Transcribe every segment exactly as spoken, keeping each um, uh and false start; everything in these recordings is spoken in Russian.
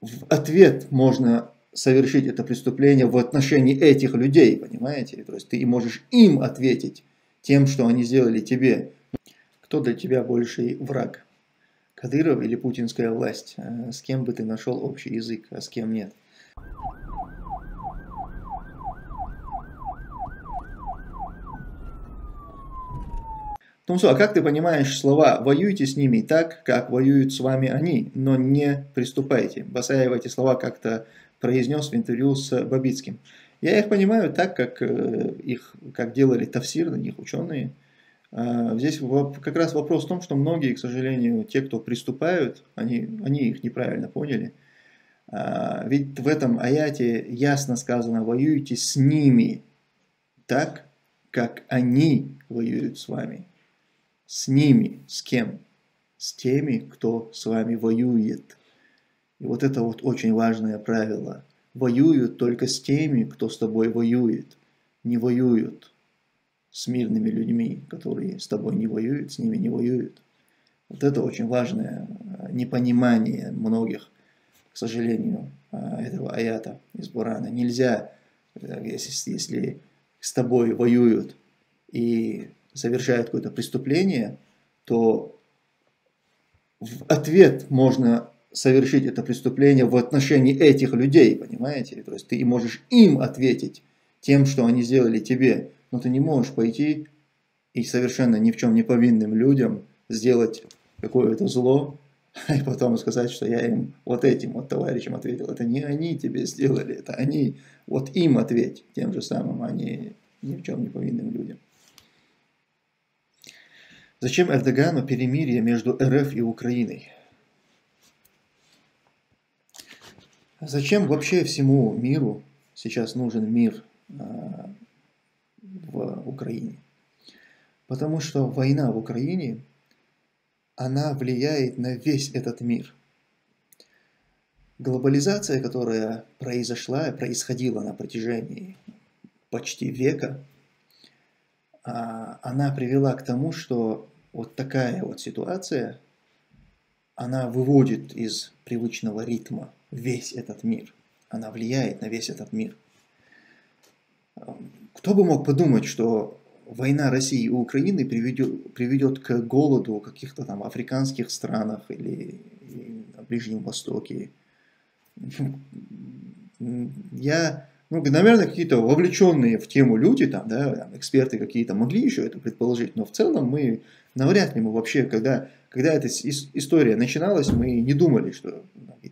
в ответ можно совершить это преступление в отношении этих людей, понимаете? То есть ты можешь им ответить тем, что они сделали тебе. Кто для тебя больший враг? Кадыров или путинская власть? С кем бы ты нашел общий язык, а с кем нет? Тумсо, а как ты понимаешь слова «воюйте с ними так, как воюют с вами они, но не приступайте»? Басаев эти слова как-то произнес в интервью с Бабицким. Я их понимаю так, как их как делали тафсир, на них ученые. Здесь как раз вопрос в том, что многие, к сожалению, те, кто приступают, они, они их неправильно поняли. Ведь в этом аяте ясно сказано «воюйте с ними так, как они воюют с вами». С ними, с кем? С теми, кто с вами воюет. И вот это вот очень важное правило. Воюют только с теми, кто с тобой воюет. Не воюют с мирными людьми, которые с тобой не воюют, с ними не воюют. Вот это очень важное непонимание многих, к сожалению, этого аята из Бурана. Нельзя, если, если с тобой воюют и совершают какое-то преступление, то в ответ можно совершить это преступление в отношении этих людей, понимаете? То есть ты можешь им ответить тем, что они сделали тебе, но ты не можешь пойти и совершенно ни в чем не повинным людям сделать какое-то зло, и потом сказать, что я им вот этим вот товарищам ответил. Это не они тебе сделали, это они. Вот им ответь тем же самым, а не ни в чем не повинным людям. Зачем Эрдогану перемирие между РФ и Украиной? Зачем вообще всему миру сейчас нужен мир а, в Украине? Потому что война в Украине, она влияет на весь этот мир. Глобализация, которая произошла, происходила на протяжении почти века, она привела к тому, что вот такая вот ситуация, она выводит из привычного ритма весь этот мир. Она влияет на весь этот мир. Кто бы мог подумать, что война России и Украины приведет, приведет к голоду каких-то там африканских странах или на Ближнем Востоке. Я... Ну, наверное, какие-то вовлеченные в тему люди, там, да, там, эксперты какие-то могли еще это предположить, но в целом мы навряд ли мы вообще, когда, когда эта история начиналась, мы не думали, что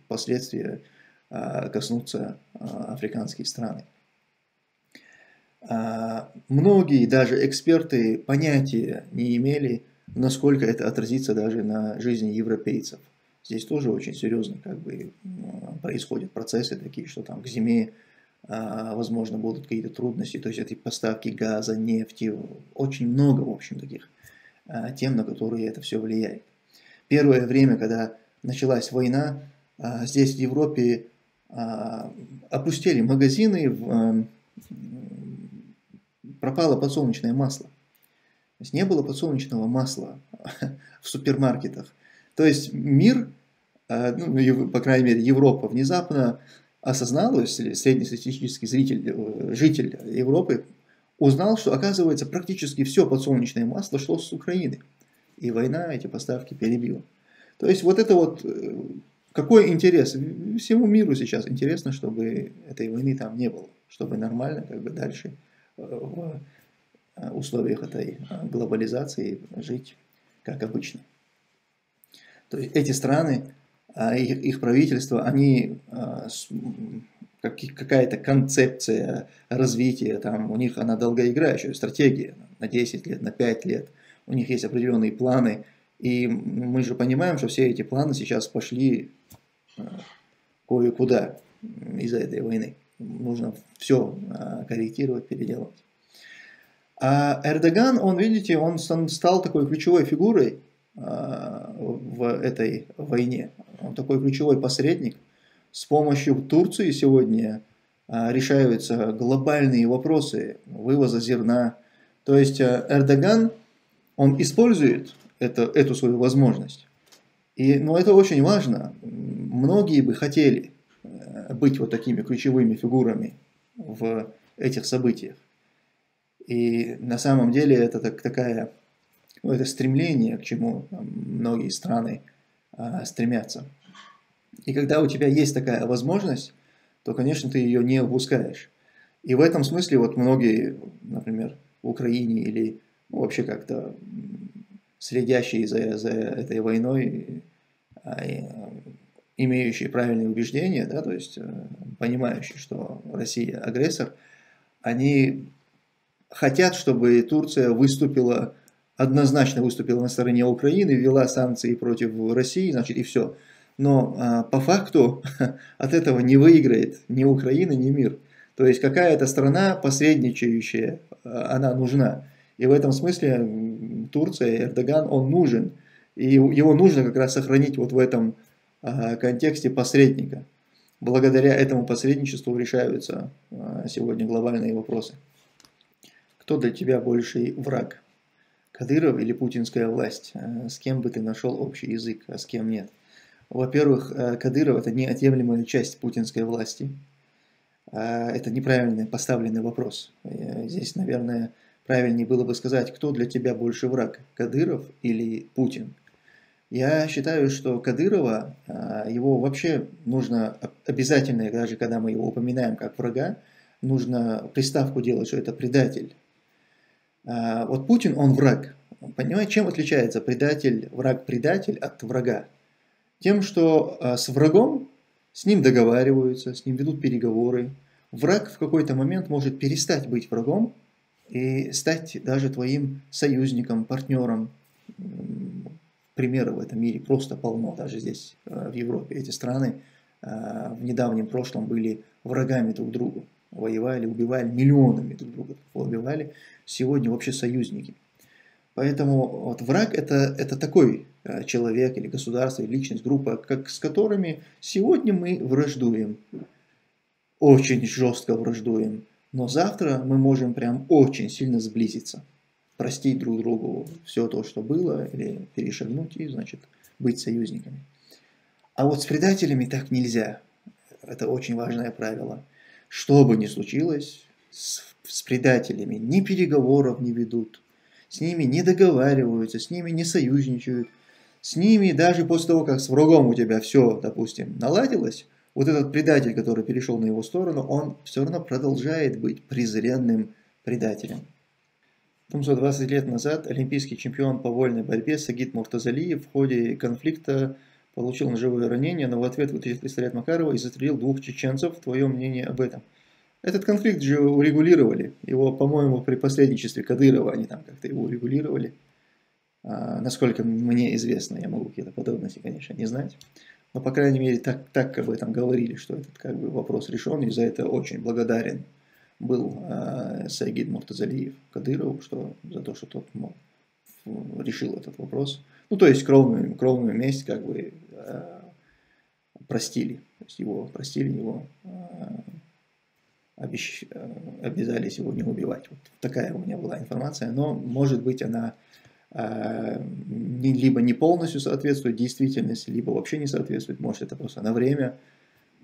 последствия а, коснутся а, африканских стран. А, многие даже эксперты понятия не имели, насколько это отразится даже на жизни европейцев. Здесь тоже очень серьезно как бы, происходят процессы такие, что там к зиме возможно, будут какие-то трудности, то есть это поставки газа, нефти, очень много, в общем, таких тем, на которые это все влияет. Первое время, когда началась война, здесь в Европе опустили магазины, пропало подсолнечное масло. То есть не было подсолнечного масла в супермаркетах. То есть мир, ну, по крайней мере, Европа внезапно осознал, если среднестатистический зритель, житель Европы узнал, что, оказывается, практически все подсолнечное масло шло с Украины. И война эти поставки перебила. То есть вот это вот, какой интерес? Всему миру сейчас интересно, чтобы этой войны там не было. Чтобы нормально как бы дальше в условиях этой глобализации жить как обычно. То есть эти страны, Их, их правительство, они как, какая-то концепция развития, там, у них она долгоиграющая, стратегия на десять лет, на пять лет, у них есть определенные планы, и мы же понимаем, что все эти планы сейчас пошли кое-куда из-за этой войны. Нужно все корректировать, переделывать. А Эрдоган, он, видите, он стал такой ключевой фигурой в этой войне. Он такой ключевой посредник. С помощью Турции сегодня решаются глобальные вопросы вывоза зерна. То есть Эрдоган, он использует это, эту свою возможность. И, но это очень важно. Многие бы хотели, быть вот такими ключевыми фигурами в этих событиях. И на самом деле это так, такая, ну, это стремление, к чему многие страны а, стремятся. И когда у тебя есть такая возможность, то, конечно, ты ее не упускаешь. И в этом смысле вот многие, например, в Украине или ну, вообще как-то следящие за, за этой войной, имеющие правильные убеждения, да, то есть понимающие, что Россия агрессор, они хотят, чтобы Турция выступила, однозначно выступила на стороне Украины, ввела санкции против России, значит, и все. Но а, по факту от этого не выиграет ни Украина, ни мир. То есть какая-то страна посредничающая, она нужна. И в этом смысле Турция, Эрдоган, он нужен. И его нужно как раз сохранить вот в этом а, контексте посредника. Благодаря этому посредничеству решаются а, сегодня глобальные вопросы. Кто для тебя больший враг? Кадыров или путинская власть? С кем бы ты нашел общий язык, а с кем нет? Во-первых, Кадыров – это неотъемлемая часть путинской власти. Это неправильно поставленный вопрос. Здесь, наверное, правильнее было бы сказать, кто для тебя больше враг – Кадыров или Путин? Я считаю, что Кадырова, его вообще нужно обязательно, даже когда мы его упоминаем как врага, нужно приставку делать, что это предатель. Вот Путин, он враг. Понимаете, чем отличается предатель, враг-предатель от врага? Тем, что с врагом с ним договариваются, с ним ведут переговоры. Враг в какой-то момент может перестать быть врагом и стать даже твоим союзником, партнером. Примеров в этом мире просто полно, даже здесь, в Европе. Эти страны в недавнем прошлом были врагами друг другу. Воевали, убивали, миллионами друг друга убивали. Сегодня вообще союзники. Поэтому вот враг это, это такой человек или государство, или личность, группа, как, с которыми сегодня мы враждуем. Очень жестко враждуем. Но завтра мы можем прям очень сильно сблизиться. Простить друг другу все то, что было, или перешагнуть и, значит, быть союзниками. А вот с предателями так нельзя. Это очень важное правило. Что бы ни случилось, с, с предателями ни переговоров не ведут. С ними не договариваются, с ними не союзничают. С ними даже после того, как с врагом у тебя все, допустим, наладилось, вот этот предатель, который перешел на его сторону, он все равно продолжает быть презренным предателем. семьсот двадцать лет назад олимпийский чемпион по вольной борьбе Сагид Муртазалиев в ходе конфликта получил ножевое ранение, но в ответ вытащил пистолет Макарова и застрелил двух чеченцев. Твое мнение об этом? Этот конфликт же урегулировали. Его, по-моему, при посредничестве Кадырова они там как-то его урегулировали. А, насколько мне известно, я могу какие-то подробности, конечно, не знать. Но, по крайней мере, так, так об этом говорили, что этот как бы, вопрос решен. И за это очень благодарен был а, Сагид Муртазалиев Кадырову, что, за то, что тот мол, решил этот вопрос. Ну, то есть, кровную, кровную месть как бы а, простили. То есть, его простили, его... А, Обещ... обязали сегодня убивать. Вот такая у меня была информация, но, может быть, она э, не, либо не полностью соответствует действительности, либо вообще не соответствует. Может, это просто на время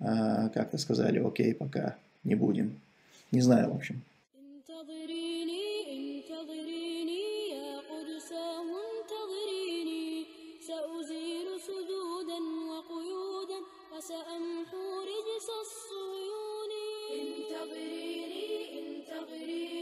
э, как-то сказали, окей, пока не будем. Не знаю, в общем. انتظريني انتظريني